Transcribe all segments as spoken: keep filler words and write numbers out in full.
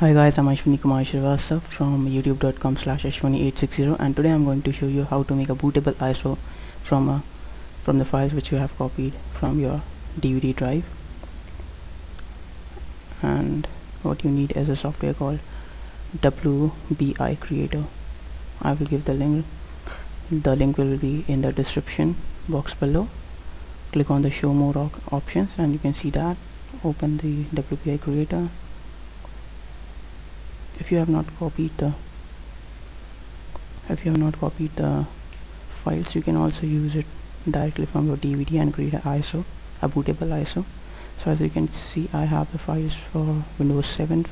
Hi guys, I'm Ashwani Kumar Srivastava from youtube dot com slash ashwani eight six zero, and today I'm going to show you how to make a bootable I S O from a, from the files which you have copied from your D V D drive. And what you need is a software called W B I Creator. I will give the link. The link will be in the description box below. Click on the show more op options and you can see that. Open the W B I Creator. If you have not copied the if you have not copied the files, you can also use it directly from your D V D and create an I S O, a bootable I S O. So as you can see, I have the files for Windows seven.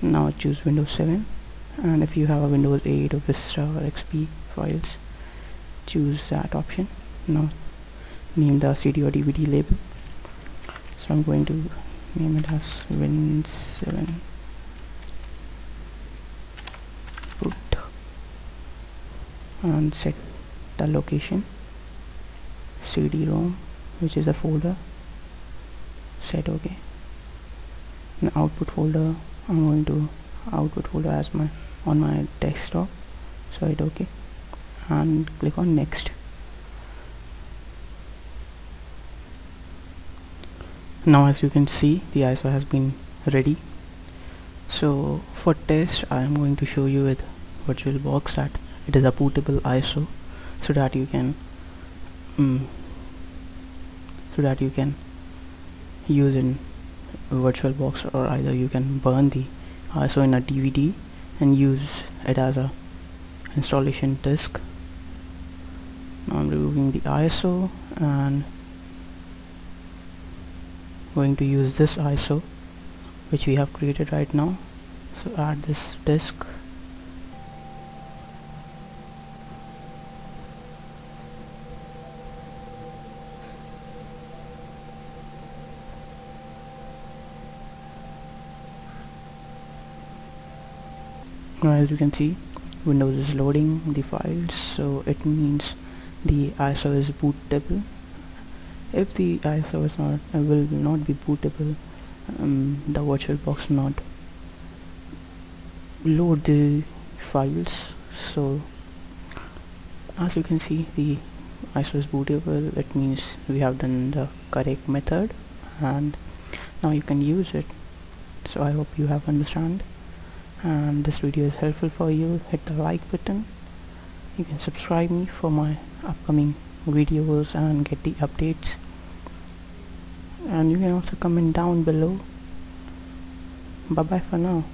Now choose Windows seven, and if you have a Windows eight or Vista or X P files, choose that option. Now name the C D or D V D label. So I'm going to name it as Win seven. And set the location, C D ROM, which is a folder, set OK. An output folder, I'm going to output folder as my on my desktop, so hit OK and click on next. Now as you can see, the I S O has been ready. So for test, I am going to show you with VirtualBox that it is a bootable I S O, so that you can mm, so that you can use in VirtualBox, or either you can burn the I S O in a D V D and use it as a installation disk. Now I'm removing the I S O and going to use this I S O which we have created right now. So add this disk. Now as you can see, Windows is loading the files, so it means the I S O is bootable. If the I S O is not, uh, will not be bootable, um, the VirtualBox not load the files. So as you can see, the I S O is bootable. It means we have done the correct method, and now you can use it. So I hope you have understood. And this video is helpful for you, hit the like button. You can subscribe me for my upcoming videos and get the updates, and you can also comment down below. Bye bye for now.